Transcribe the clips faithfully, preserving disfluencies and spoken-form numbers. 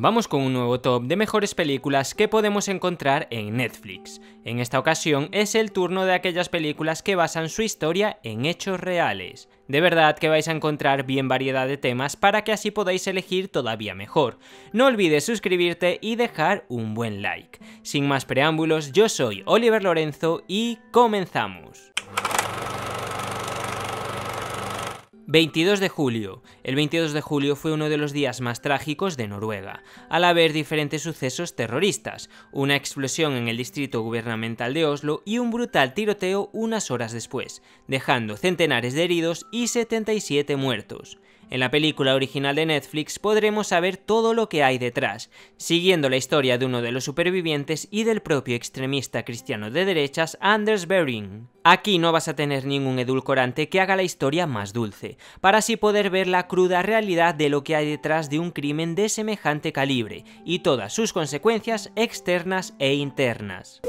Vamos con un nuevo top de mejores películas que podemos encontrar en Netflix. En esta ocasión es el turno de aquellas películas que basan su historia en hechos reales. De verdad que vais a encontrar bien variedad de temas para que así podáis elegir todavía mejor. No olvides suscribirte y dejar un buen like. Sin más preámbulos, yo soy Oliver Lorenzo y comenzamos. veintidós de julio. El veintidós de julio fue uno de los días más trágicos de Noruega, al haber diferentes sucesos terroristas, una explosión en el distrito gubernamental de Oslo y un brutal tiroteo unas horas después, dejando centenares de heridos y setenta y siete muertos. En la película original de Netflix podremos saber todo lo que hay detrás, siguiendo la historia de uno de los supervivientes y del propio extremista cristiano de derechas Anders Behring. Aquí no vas a tener ningún edulcorante que haga la historia más dulce, para así poder ver la cruda realidad de lo que hay detrás de un crimen de semejante calibre y todas sus consecuencias externas e internas.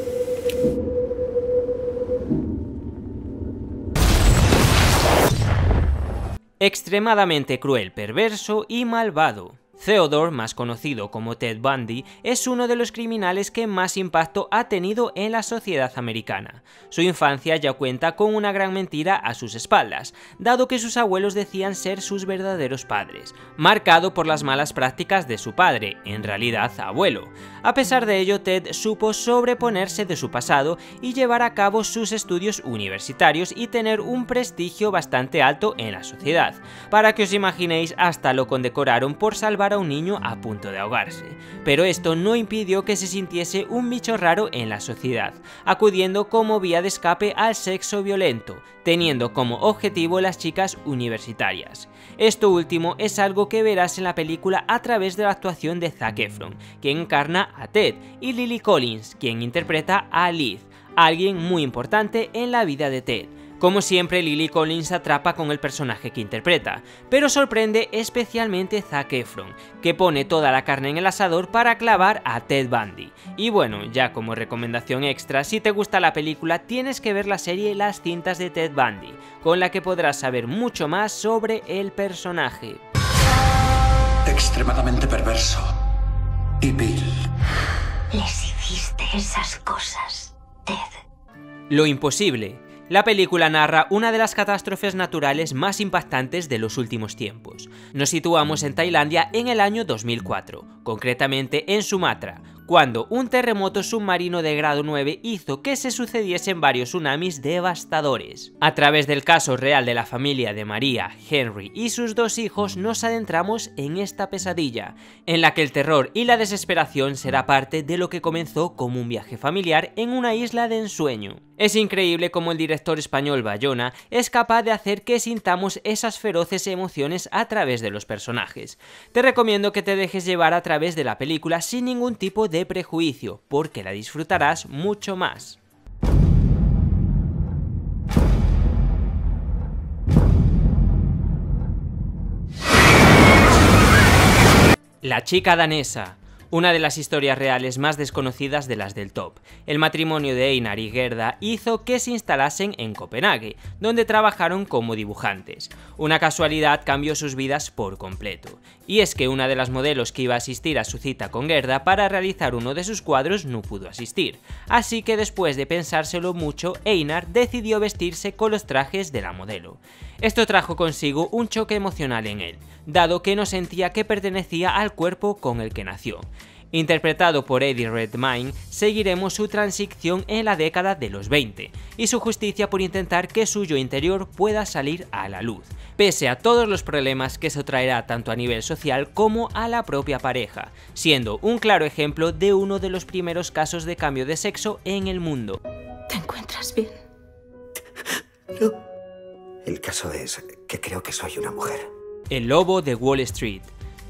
Extremadamente cruel, perverso y malvado. Theodore, más conocido como Ted Bundy, es uno de los criminales que más impacto ha tenido en la sociedad americana. Su infancia ya cuenta con una gran mentira a sus espaldas, dado que sus abuelos decían ser sus verdaderos padres, marcado por las malas prácticas de su padre, en realidad abuelo. A pesar de ello, Ted supo sobreponerse de su pasado y llevar a cabo sus estudios universitarios y tener un prestigio bastante alto en la sociedad. Para que os imaginéis, hasta lo condecoraron por salvar a un niño a punto de ahogarse, pero esto no impidió que se sintiese un bicho raro en la sociedad, acudiendo como vía de escape al sexo violento, teniendo como objetivo las chicas universitarias. Esto último es algo que verás en la película a través de la actuación de Zac Efron, quien encarna a Ted, y Lily Collins, quien interpreta a Liz, alguien muy importante en la vida de Ted. Como siempre, Lily Collins atrapa con el personaje que interpreta, pero sorprende especialmente Zac Efron, que pone toda la carne en el asador para clavar a Ted Bundy. Y bueno, ya como recomendación extra, si te gusta la película tienes que ver la serie Las cintas de Ted Bundy, con la que podrás saber mucho más sobre el personaje. Extremadamente perverso y vil. Les hiciste esas cosas, Ted. Lo imposible. La película narra una de las catástrofes naturales más impactantes de los últimos tiempos. Nos situamos en Tailandia en el año dos mil cuatro, concretamente en Sumatra, cuando un terremoto submarino de grado nueve hizo que se sucediesen varios tsunamis devastadores. A través del caso real de la familia de María, Henry y sus dos hijos nos adentramos en esta pesadilla, en la que el terror y la desesperación será parte de lo que comenzó como un viaje familiar en una isla de ensueño. Es increíble cómo el director español Bayona es capaz de hacer que sintamos esas feroces emociones a través de los personajes. Te recomiendo que te dejes llevar a través de la película sin ningún tipo de De prejuicio, porque la disfrutarás mucho más. La chica danesa. Una de las historias reales más desconocidas de las del top. El matrimonio de Einar y Gerda hizo que se instalasen en Copenhague, donde trabajaron como dibujantes. Una casualidad cambió sus vidas por completo. Y es que una de las modelos que iba a asistir a su cita con Gerda para realizar uno de sus cuadros no pudo asistir. Así que después de pensárselo mucho, Einar decidió vestirse con los trajes de la modelo. Esto trajo consigo un choque emocional en él, dado que no sentía que pertenecía al cuerpo con el que nació. Interpretado por Eddie Redmayne, seguiremos su transición en la década de los veinte y su justicia por intentar que suyo interior pueda salir a la luz, pese a todos los problemas que eso traerá tanto a nivel social como a la propia pareja, siendo un claro ejemplo de uno de los primeros casos de cambio de sexo en el mundo. ¿Te encuentras bien? No. El caso es que creo que soy una mujer. El lobo de Wall Street.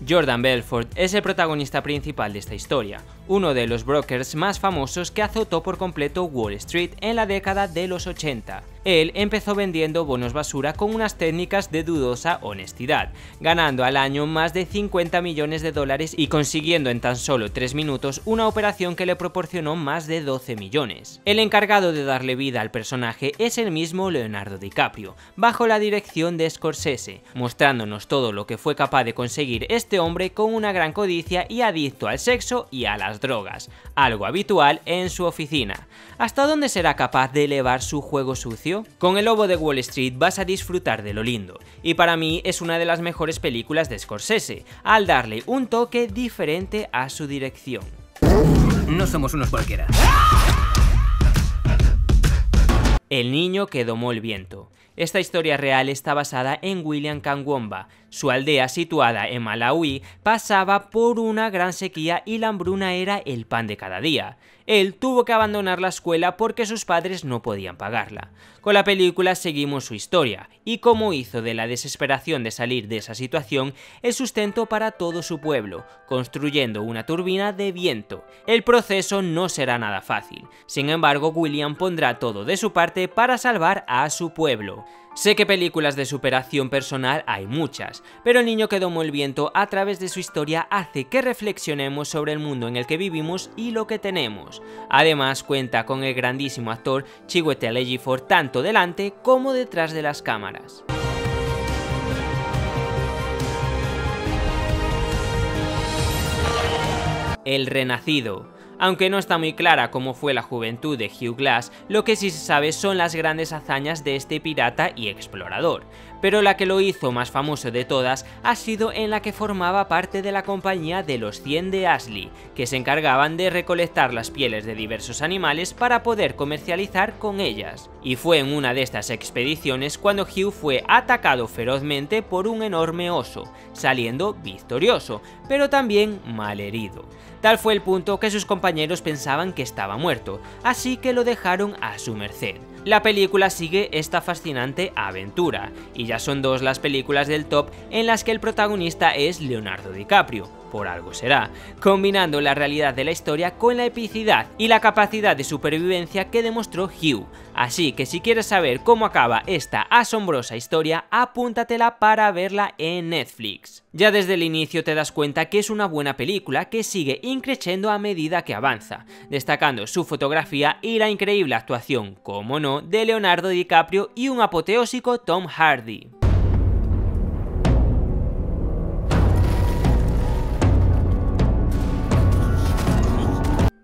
Jordan Belfort es el protagonista principal de esta historia, uno de los brokers más famosos que azotó por completo Wall Street en la década de los ochenta. Él empezó vendiendo bonos basura con unas técnicas de dudosa honestidad, ganando al año más de cincuenta millones de dólares y consiguiendo en tan solo tres minutos una operación que le proporcionó más de doce millones. El encargado de darle vida al personaje es el mismo Leonardo DiCaprio, bajo la dirección de Scorsese, mostrándonos todo lo que fue capaz de conseguir este hombre con una gran codicia y adicto al sexo y a las drogas, algo habitual en su oficina. ¿Hasta dónde será capaz de elevar su juego sucio? Con El Lobo de Wall Street vas a disfrutar de lo lindo, y para mí es una de las mejores películas de Scorsese, al darle un toque diferente a su dirección. No somos unos cualquiera. El niño que domó el viento. Esta historia real está basada en William Kamwamba. Su aldea, situada en Malawi, pasaba por una gran sequía y la hambruna era el pan de cada día. Él tuvo que abandonar la escuela porque sus padres no podían pagarla. Con la película seguimos su historia y cómo hizo de la desesperación de salir de esa situación el sustento para todo su pueblo, construyendo una turbina de viento. El proceso no será nada fácil, sin embargo William pondrá todo de su parte para salvar a su pueblo. Sé que películas de superación personal hay muchas, pero El niño que domó el viento a través de su historia hace que reflexionemos sobre el mundo en el que vivimos y lo que tenemos. Además cuenta con el grandísimo actor Chiwetel Ejiofor tanto delante como detrás de las cámaras. El Renacido. Aunque no está muy clara cómo fue la juventud de Hugh Glass, lo que sí se sabe son las grandes hazañas de este pirata y explorador. Pero la que lo hizo más famoso de todas ha sido en la que formaba parte de la compañía de los cien de Ashley, que se encargaban de recolectar las pieles de diversos animales para poder comercializar con ellas. Y fue en una de estas expediciones cuando Hugh fue atacado ferozmente por un enorme oso, saliendo victorioso, pero también malherido. Tal fue el punto que sus compañeros pensaban que estaba muerto, así que lo dejaron a su merced. La película sigue esta fascinante aventura, y ya son dos las películas del top en las que el protagonista es Leonardo DiCaprio, por algo será, combinando la realidad de la historia con la epicidad y la capacidad de supervivencia que demostró Hugh. Así que si quieres saber cómo acaba esta asombrosa historia, apúntatela para verla en Netflix. Ya desde el inicio te das cuenta que es una buena película que sigue increciendo a medida que avanza, destacando su fotografía y la increíble actuación, como no, de Leonardo DiCaprio y un apoteósico Tom Hardy.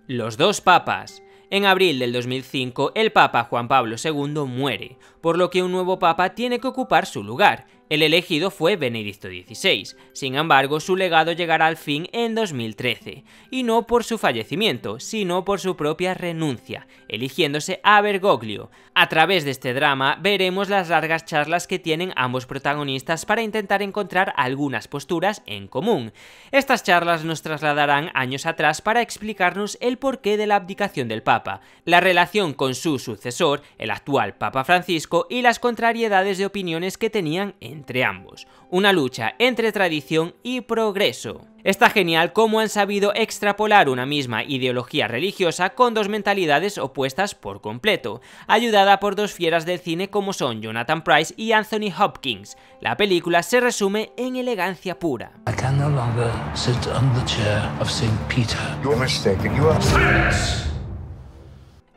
Los dos papas. En abril del dos mil cinco, el Papa Juan Pablo segundo muere, por lo que un nuevo papa tiene que ocupar su lugar. El elegido fue Benedicto dieciséis, sin embargo su legado llegará al fin en dos mil trece, y no por su fallecimiento, sino por su propia renuncia, eligiéndose a Bergoglio. A través de este drama veremos las largas charlas que tienen ambos protagonistas para intentar encontrar algunas posturas en común. Estas charlas nos trasladarán años atrás para explicarnos el porqué de la abdicación del Papa, la relación con su sucesor, el actual Papa Francisco, y las contrariedades de opiniones que tenían en entre ambos, una lucha entre tradición y progreso. Está genial cómo han sabido extrapolar una misma ideología religiosa con dos mentalidades opuestas por completo, ayudada por dos fieras del cine como son Jonathan Pryce y Anthony Hopkins. La película se resume en elegancia pura.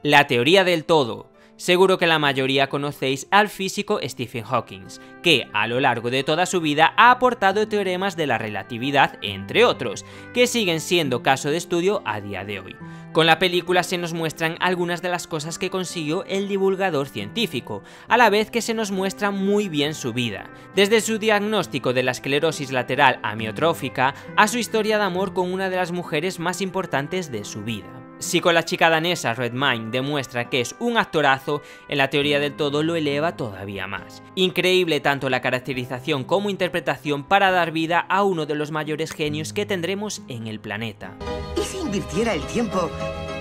La teoría del todo. Seguro que la mayoría conocéis al físico Stephen Hawking, que a lo largo de toda su vida ha aportado teoremas de la relatividad, entre otros, que siguen siendo caso de estudio a día de hoy. Con la película se nos muestran algunas de las cosas que consiguió el divulgador científico, a la vez que se nos muestra muy bien su vida, desde su diagnóstico de la esclerosis lateral amiotrófica a su historia de amor con una de las mujeres más importantes de su vida. Si con la chica danesa Redmayne demuestra que es un actorazo, en la teoría del todo lo eleva todavía más. Increíble tanto la caracterización como interpretación para dar vida a uno de los mayores genios que tendremos en el planeta. ¿Y si invirtiera el tiempo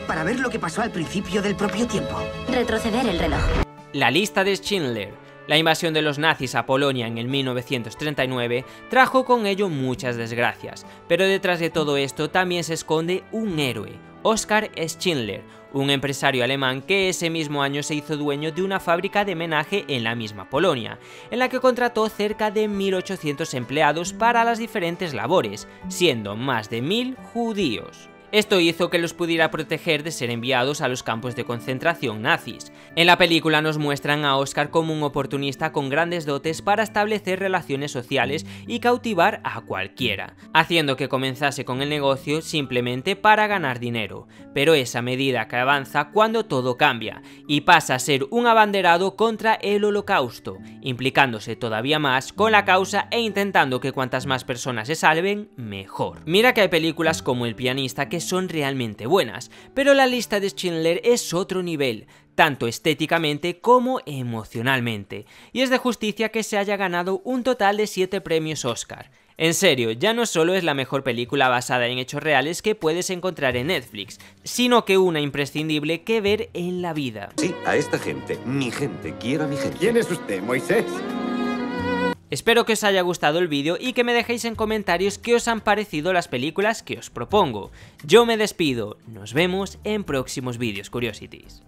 para ver lo que pasó al principio del propio tiempo? Retroceder el reloj. La lista de Schindler. La invasión de los nazis a Polonia en el mil novecientos treinta y nueve trajo con ello muchas desgracias, pero detrás de todo esto también se esconde un héroe, Oskar Schindler, un empresario alemán que ese mismo año se hizo dueño de una fábrica de menaje en la misma Polonia, en la que contrató cerca de mil ochocientos empleados para las diferentes labores, siendo más de mil judíos. Esto hizo que los pudiera proteger de ser enviados a los campos de concentración nazis. En la película nos muestran a Oskar como un oportunista con grandes dotes para establecer relaciones sociales y cautivar a cualquiera, haciendo que comenzase con el negocio simplemente para ganar dinero. Pero es a medida que avanza cuando todo cambia, y pasa a ser un abanderado contra el Holocausto, implicándose todavía más con la causa e intentando que cuantas más personas se salven, mejor. Mira que hay películas como El pianista que son realmente buenas, pero la lista de Schindler es otro nivel, tanto estéticamente como emocionalmente, y es de justicia que se haya ganado un total de siete premios Oscar. En serio, ya no solo es la mejor película basada en hechos reales que puedes encontrar en Netflix, sino que una imprescindible que ver en la vida. Sí, a esta gente, mi gente, quiero a mi gente. ¿Quién es usted, Moisés? Espero que os haya gustado el vídeo y que me dejéis en comentarios qué os han parecido las películas que os propongo. Yo me despido, nos vemos en próximos vídeos Curiosities.